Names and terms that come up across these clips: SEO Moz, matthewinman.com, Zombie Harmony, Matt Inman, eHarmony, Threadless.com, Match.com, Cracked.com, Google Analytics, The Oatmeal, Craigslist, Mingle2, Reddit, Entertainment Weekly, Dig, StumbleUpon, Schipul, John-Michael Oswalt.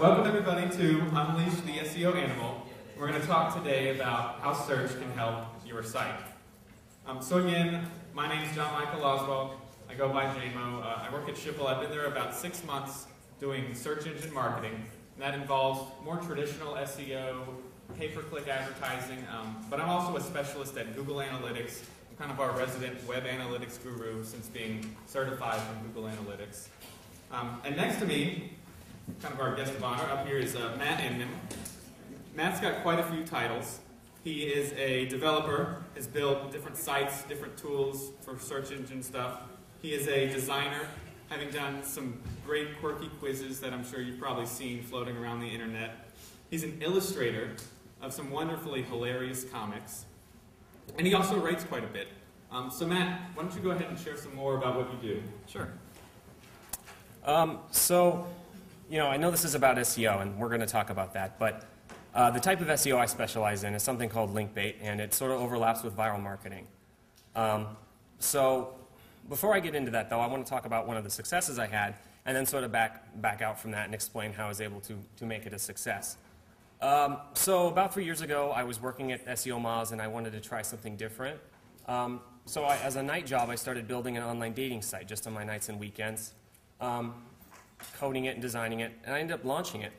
Welcome everybody to Unleash the SEO Animal. We're going to talk today about how search can help your site. So again, my name is John-Michael Oswalt. I go by JMO. I work at Schipul. I've been there about 6 months doing search engine marketing. And that involves more traditional SEO, pay-per-click advertising, but I'm also a specialist at Google Analytics. I'm kind of our resident web analytics guru since being certified from Google Analytics. And next to me, kind of our guest of honor up here is Matt Inman. Matt's got quite a few titles. He is a developer, has built different sites, different tools for search engine stuff. He is a designer, having done some great quirky quizzes that I'm sure you've probably seen floating around the internet. He's an illustrator of some wonderfully hilarious comics. And he also writes quite a bit. So Matt, why don't you go ahead and share some more about what you do? Sure. You know, I know this is about SEO, and we're going to talk about that, but the type of SEO I specialize in is something called link bait, and it sort of overlaps with viral marketing. So before I get into that, though, I want to talk about one of the successes I had, and then sort of back out from that and explain how I was able to make it a success. So about 3 years ago, I was working at SEO Moz, and I wanted to try something different. So as a night job, I started building an online dating site just on my nights and weekends. Coding it and designing it, and I ended up launching it.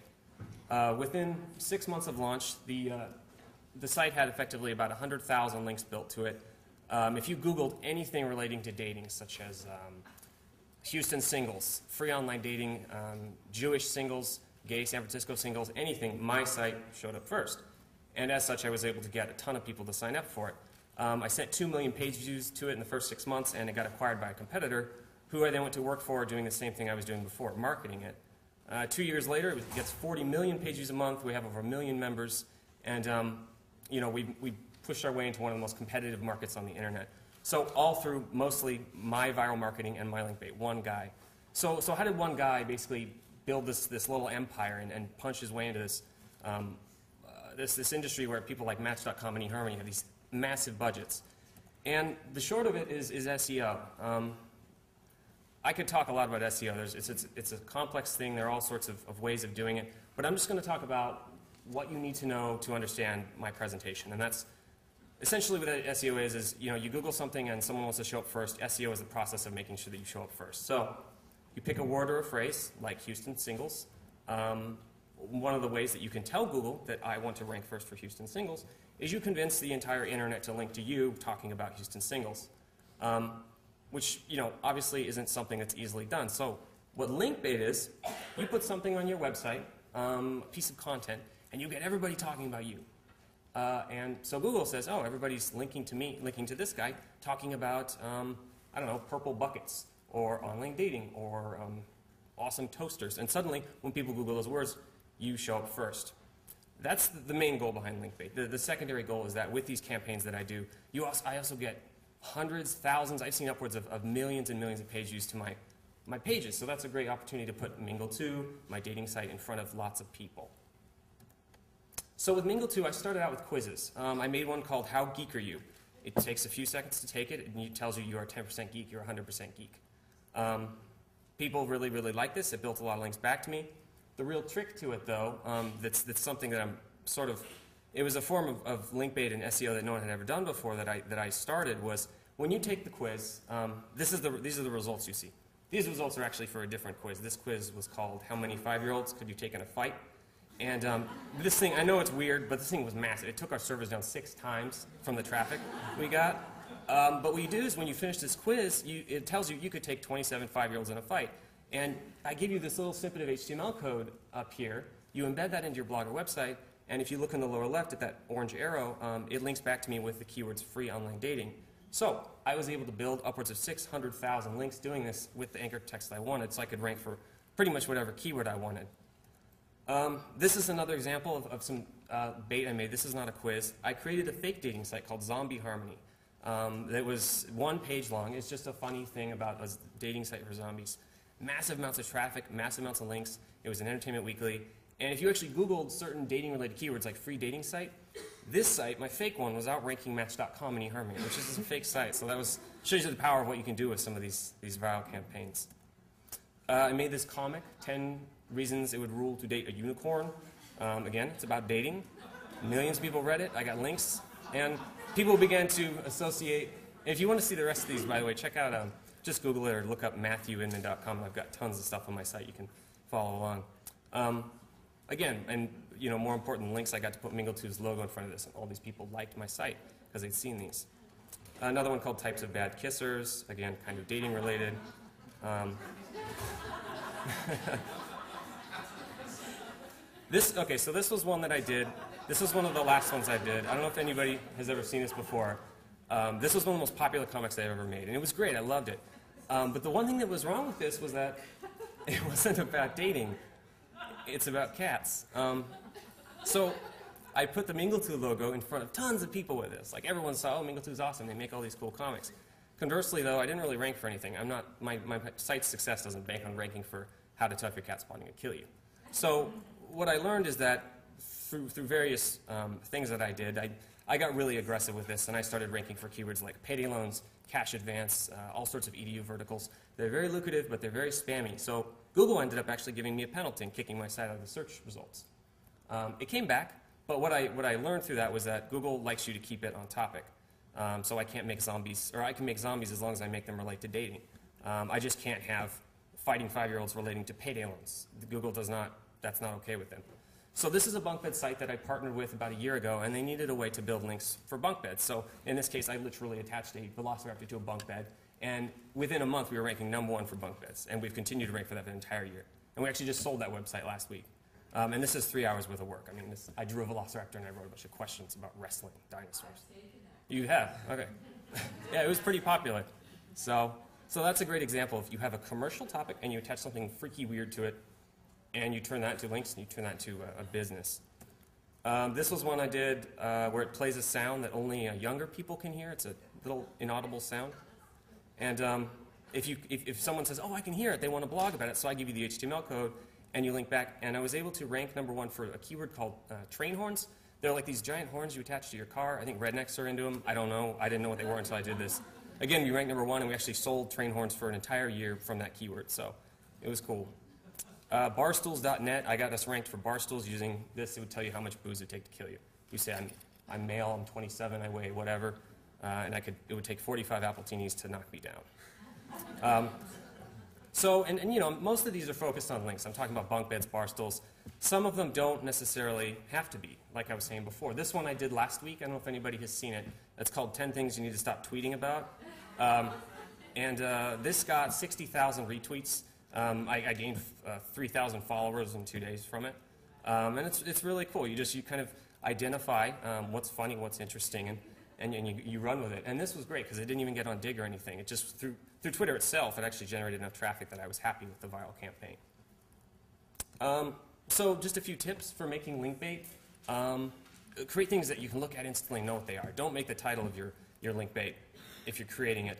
Within 6 months of launch, the site had effectively about 100,000 links built to it. If you Googled anything relating to dating, such as Houston singles, free online dating, Jewish singles, gay San Francisco singles, anything, my site showed up first. And as such, I was able to get a ton of people to sign up for it. I sent 2 million page views to it in the first 6 months, and it got acquired by a competitor, who I then went to work for doing the same thing I was doing before, marketing it. 2 years later, it gets 40 million page views a month. We have over 1 million members. And you know, we pushed our way into one of the most competitive markets on the internet. So all through mostly my viral marketing and my link bait, one guy. So how did one guy basically build this little empire and punch his way into this industry where people like Match.com and eHarmony have these massive budgets? And the short of it is SEO. I could talk a lot about SEO. It's a complex thing. There are all sorts of ways of doing it. But I'm just going to talk about what you need to know to understand my presentation. And that's essentially what SEO is you know, you Google something and someone wants to show up first. SEO is the process of making sure that you show up first. So you pick a word or a phrase, like Houston singles. One of the ways that you can tell Google that I want to rank first for Houston singles is you convince the entire internet to link to you talking about Houston singles. Which, you know, obviously isn't something that's easily done. So what link bait is, you put something on your website, a piece of content, and you get everybody talking about you. And so Google says, oh, everybody's linking to me, linking to this guy, talking about, I don't know, purple buckets, or online dating, or awesome toasters. And suddenly, when people Google those words, you show up first. That's the main goal behind link bait. The secondary goal is that with these campaigns that I do, I also get hundreds, thousands, I've seen upwards of millions and millions of page views to my pages. So that's a great opportunity to put Mingle2, my dating site, in front of lots of people. So with Mingle2, I started out with quizzes. I made one called How Geek Are You? It takes a few seconds to take it, and it tells you you are 10% geek, you're 100% geek. People really, really like this. It built a lot of links back to me. The real trick to it, though, that's something that I'm sort of... It was a form of link bait and SEO that no one had ever done before that I started was when you take the quiz, these are the results you see. These results are actually for a different quiz. This quiz was called How Many 5-Year-Olds Could You Take in a Fight? And this thing, I know it's weird, but this thing was massive. It took our servers down 6 times from the traffic we got. But what you do is when you finish this quiz, it tells you you could take 27 5-year-olds in a fight. And I give you this little snippet of HTML code up here. You embed that into your blog or website. And if you look in the lower left at that orange arrow, it links back to me with the keywords free online dating. So I was able to build upwards of 600,000 links doing this with the anchor text I wanted, so I could rank for pretty much whatever keyword I wanted. This is another example of some bait I made. This is not a quiz. I created a fake dating site called Zombie Harmony. That was 1 page long. It's just a funny thing about a dating site for zombies. Massive amounts of traffic, massive amounts of links. It was in Entertainment Weekly. And if you actually Googled certain dating-related keywords like free dating site, this site, my fake one, was outranking Match.com and eHarmony, which is a fake site. So that shows you the power of what you can do with some of these viral campaigns. I made this comic, 10 reasons it would rule to date a unicorn. Again, it's about dating. Millions of people read it. I got links. And people began to associate. And if you want to see the rest of these, by the way, check out, just Google it or look up matthewinman.com. I've got tons of stuff on my site. You can follow along. Again, and you know, more important, links. I got to put Mingle2's logo in front of this, and all these people liked my site because they'd seen these. Another one called Types of Bad Kissers. Again, kind of dating related. Okay, so this was one that I did. This was one of the last ones I did. I don't know if anybody has ever seen this before. This was one of the most popular comics I've ever made, and it was great. I loved it. But the one thing that was wrong with this was that it wasn't about dating. It's about cats. So I put the Mingle2 logo in front of tons of people with this. Like, everyone saw, oh, Mingle2's awesome. They make all these cool comics. Conversely, though, I didn't really rank for anything. I'm not, my site's success doesn't bank on ranking for how to tell if your cat's spawning to kill you. So what I learned is that through various things that I did, I got really aggressive with this, and I started ranking for keywords like payday loans, cash advance, all sorts of EDU verticals. They're very lucrative, but they're very spammy. So Google ended up actually giving me a penalty and kicking my site out of the search results. It came back, but what I learned through that was that Google likes you to keep it on topic. So I can't make zombies, or I can make zombies as long as I make them relate to dating. I just can't have fighting 5-year-olds relating to payday loans. Google does not, that's not okay with them. So this is a bunk bed site that I partnered with about a year ago, and they needed a way to build links for bunk beds. So in this case, I literally attached a velociraptor to a bunk bed, and within a month, we were ranking #1 for bunk beds, and we've continued to rank for that the entire year. And we actually just sold that website last week. And this is 3 hours worth of work. I mean, this, I drew a velociraptor, and I wrote a bunch of questions about wrestling dinosaurs. You have? Okay. Yeah, it was pretty popular. So that's a great example. If you have a commercial topic and you attach something freaky weird to it, and you turn that into links, and you turn that into a business. This was one I did where it plays a sound that only younger people can hear. It's a little inaudible sound. And if someone says, oh, I can hear it, they want to blog about it, so I give you the HTML code, and you link back. And I was able to rank #1 for a keyword called train horns. They're like these giant horns you attach to your car. I think rednecks are into them. I don't know. I didn't know what they were until I did this. Again, we ranked #1, and we actually sold train horns for an entire year from that keyword. So it was cool. Barstools.net, I got us ranked for barstools using this. It would tell you how much booze it would take to kill you. You say, I'm male, I'm 27, I weigh whatever. And it would take 45 appletinis to knock me down. So you know, most of these are focused on links. I'm talking about bunk beds, barstools. Some of them don't necessarily have to be, like I was saying before. This one I did last week. I don't know if anybody has seen it. It's called 10 Things You Need to Stop Tweeting About. This got 60,000 retweets. I gained 3,000 followers in 2 days from it. And it's really cool. You kind of identify what's funny, what's interesting, and you run with it. And this was great because it didn't even get on Dig or anything. It just, through Twitter itself, it actually generated enough traffic that I was happy with the viral campaign. So just a few tips for making link bait. Create things that you can look at instantly and know what they are. Don't make the title of your link bait if you're creating it.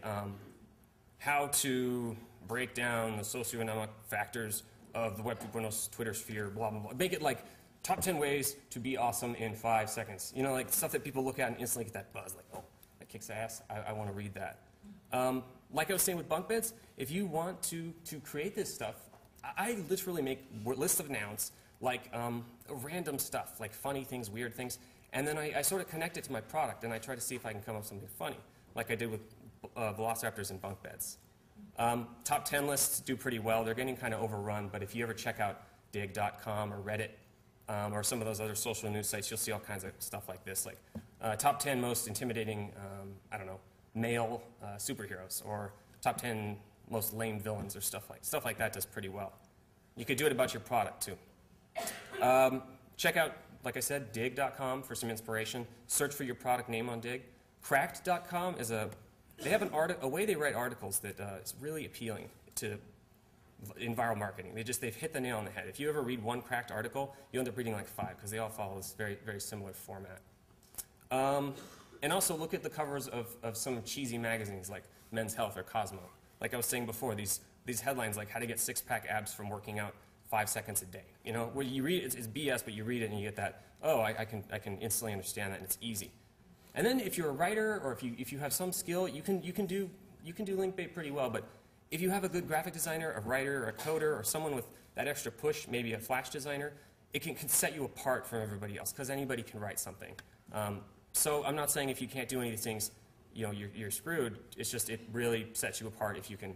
How to break down the socioeconomic factors of the Web 2.0 Twitter sphere, blah, blah, blah. Make it like top 10 ways to be awesome in 5 seconds. You know, like stuff that people look at and instantly get that buzz, like, oh, that kicks ass, I want to read that. Like I was saying with bunk beds, if you want to create this stuff, I literally make lists of nouns, like random stuff, like funny things, weird things, and then I sort of connect it to my product, and I try to see if I can come up with something funny, like I did with velociraptors and bunk beds. Top 10 lists do pretty well. They're getting kind of overrun, but if you ever check out Dig.com or Reddit or some of those other social news sites, you'll see all kinds of stuff like this, like top 10 most intimidating, I don't know, male superheroes, or top 10 most lame villains, or stuff like that does pretty well. You could do it about your product, too. Check out, like I said, Dig.com for some inspiration. Search for your product name on Dig. Cracked.com is they have a way they write articles that is really appealing in viral marketing. They've hit the nail on the head. If you ever read one Cracked article, you'll end up reading like 5 because they all follow this very, very similar format. And also look at the covers of some cheesy magazines like Men's Health or Cosmo. Like I was saying before, these headlines like how to get six-pack abs from working out 5 seconds a day. You know, where you read it's BS, but you read it and you get that, oh, I can instantly understand that and it's easy. And then if you're a writer or if you have some skill, you can do link bait pretty well. But if you have a good graphic designer, a writer, a coder, or someone with that extra push, maybe a Flash designer, it can set you apart from everybody else because anybody can write something. So I'm not saying if you can't do any of these things, you know, you're screwed. It's just it really sets you apart if you can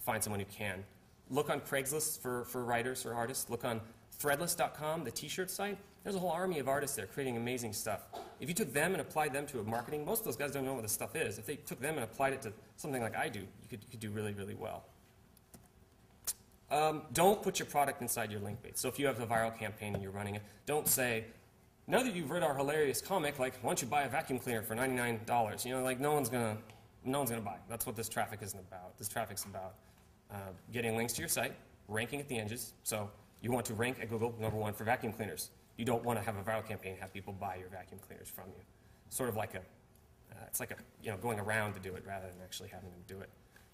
find someone who can. Look on Craigslist for writers or artists. Look on Threadless.com, the t-shirt site. There's a whole army of artists there creating amazing stuff. If you took them and applied them to a marketing, most of those guys don't know what this stuff is. If they took them and applied it to something like I do, you could do really, really well. Don't put your product inside your link bait. So if you have a viral campaign and you're running it, don't say, now that you've read our hilarious comic, like, why don't you buy a vacuum cleaner for $99? You know, like, no one's gonna buy. That's what this traffic isn't about. This traffic's about getting links to your site, ranking at the edges. So you want to rank at Google #1 for vacuum cleaners. You don't want to have a viral campaign and have people buy your vacuum cleaners from you. Sort of like a, it's like a, you know, going around to do it rather than actually having them do it.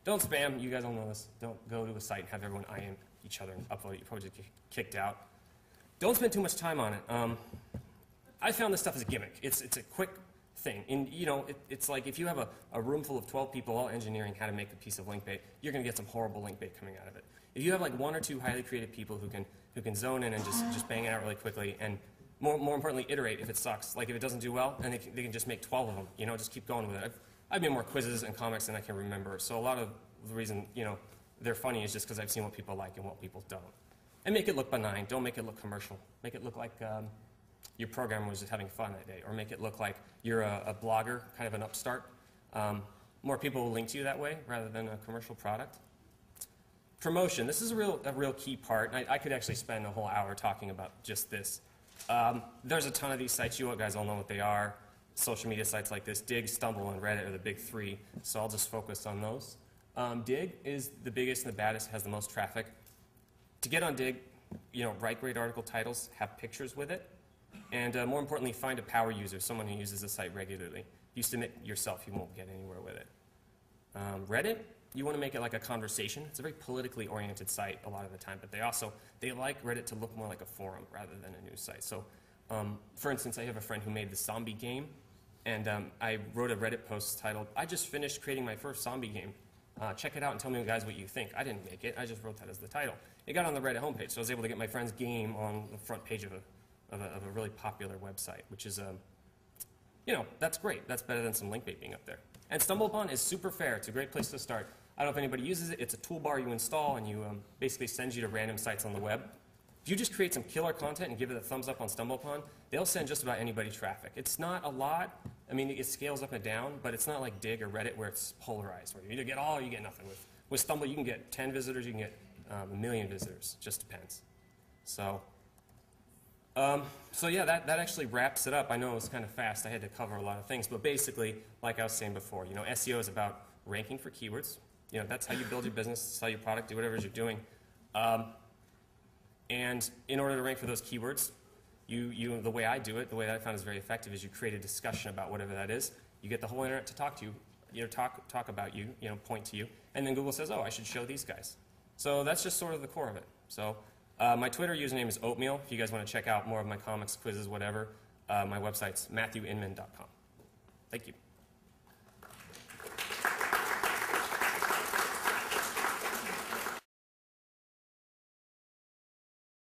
Don't spam. You guys all know this. Don't go to a site and have everyone IM each other and upload it. You probably get kicked out. Don't spend too much time on it. I found this stuff as a gimmick. It's a quick thing. And, you know, it's like if you have a room full of 12 people all engineering how to make a piece of link bait, you're going to get some horrible link bait coming out of it. If you have like 1 or 2 highly creative people who can zone in and just bang it out really quickly, and more importantly, iterate if it sucks. Like if it doesn't do well, and they can just make 12 of them. You know, just keep going with it. I've made more quizzes and comics than I can remember. So a lot of the reason, you know, they're funny is just because I've seen what people like and what people don't. And make it look benign. Don't make it look commercial. Make it look like your programmer was just having fun that day, or make it look like you're a blogger, kind of an upstart. More people will link to you that way rather than a commercial product. Promotion. This is a real key part, and I could actually spend a whole hour talking about just this. There's a ton of these sites. You guys all know what they are. Social media sites like this, Dig, Stumble, and Reddit are the big three, so I'll just focus on those. Dig is the biggest and the baddest, has the most traffic. To get on Dig, you know, write great article titles, have pictures with it, and more importantly, find a power user, someone who uses the site regularly. If you submit yourself, you won't get anywhere with it. Reddit, you want to make it like a conversation. It's a very politically oriented site a lot of the time, but they like Reddit to look more like a forum rather than a news site. So, for instance, I have a friend who made the zombie game, and I wrote a Reddit post titled, "I just finished creating my first zombie game. Check it out and tell me, guys, what you think." I didn't make it. I just wrote that as the title. It got on the Reddit homepage, so I was able to get my friend's game on the front page of a really popular website, which is, you know, that's great. That's better than some link bait being up there. And StumbleUpon is super fair. It's a great place to start. I don't know if anybody uses it. It's a toolbar you install, and you basically sends you to random sites on the web. If you just create some killer content and give it a thumbs up on StumbleUpon, they'll send just about anybody traffic. It's not a lot. I mean, it scales up and down, but it's not like Dig or Reddit where it's polarized, where you either get all or you get nothing. With Stumble, you can get 10 visitors, you can get 1 million visitors. It just depends. So yeah, that actually wraps it up. I know it was kind of fast. I had to cover a lot of things, but basically, like I was saying before, you know, SEO is about ranking for keywords. You know, that's how you build your business, sell your product, do whatever you're doing. And in order to rank for those keywords, the way I do it, the way that I found is very effective, is you create a discussion about whatever that is. You get the whole internet to talk to you, you know, talk about you, you know, point to you, and then Google says, oh, I should show these guys. So that's just sort of the core of it. So my Twitter username is Oatmeal. If you guys want to check out more of my comics, quizzes, whatever, my website's matthewinman.com. Thank you.